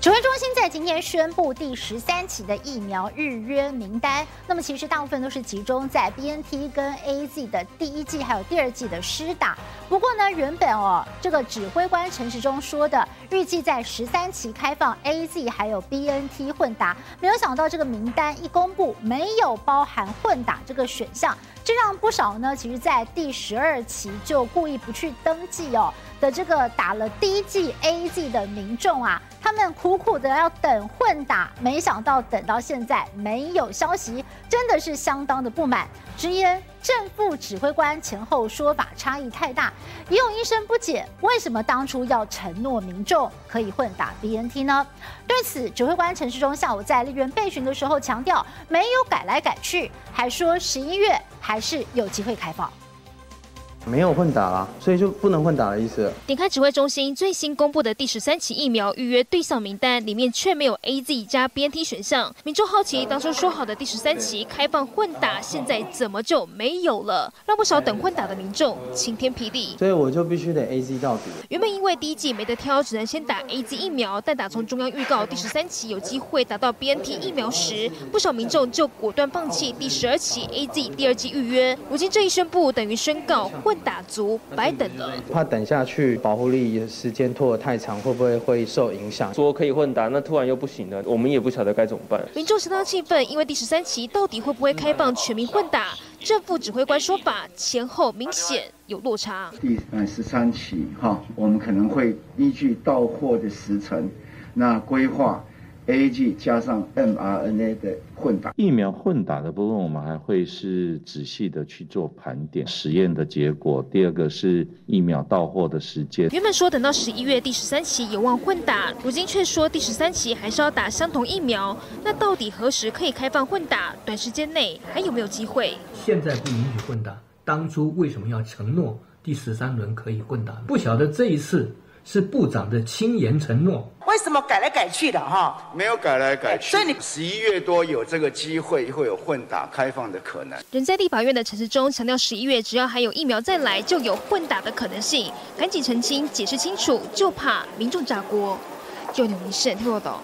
指挥中心在今天宣布第13起的疫苗日约名单，那么其实大部分都是集中在 BNT 跟 AZ 的第一剂还有第二剂的施打。不过呢，原本这个指挥官陈时中说的，预计在13期开放 AZ 还有 BNT 混打，没有想到这个名单一公布，没有包含混打这个选项，这让不少呢，其实在第12期就故意不去登记的这个打了第一剂 AZ 的民众啊，他们苦苦的要等混打，没想到等到现在没有消息，真的是相当的不满，直言正副指挥官前后说法差异太大。也有医生不解，为什么当初要承诺民众可以混打 BNT 呢？对此，指挥官陈时中下午在立院备询的时候强调，没有改来改去，还说11月还是有机会开放。没有混打啦，所以就不能混打的意思。点开指挥中心最新公布的第13期疫苗预约对象名单，里面却没有 AZ 加 BNT 选项。民众好奇，当初说好的第13期开放混打，现在怎么就没有了？让不少等混打的民众晴天霹雳。所以我就必须得 AZ 到底。原本因为第一剂没得挑，只能先打 AZ 疫苗，但打从中央预告第13期有机会打到 BNT 疫苗时，不少民众就果断放弃第12期 AZ 第二剂预约。如今这一宣布，等于宣告混打足白等了，怕等下去保护力时间拖得太长，会不会受影响？说可以混打，那突然又不行了，我们也不晓得该怎么办。民众相当气愤，因为第13期到底会不会开放全民混打？正副指挥官说法前后明显有落差。第13期哈，我们可能会依据到货的时程，那规划 AZ 加上 mRNA 的混打。疫苗混打的部分，我们还会是仔细的去做盘点实验的结果。第二个是疫苗到货的时间，原本说等到11月第13期有望混打，如今却说第13期还是要打相同疫苗。那到底何时可以开放混打？短时间内还有没有机会？现在不允许混打，当初为什么要承诺第13轮可以混打？不晓得这一次是部长的亲言承诺。为什么改来改去的哈？没有改来改去，所以你11月多有这个机会，会有混打开放的可能。人在立法院的陈时中强调，11月只要还有疫苗再来，就有混打的可能性，赶紧澄清解释清楚，就怕民众炸锅。就纽民视报道。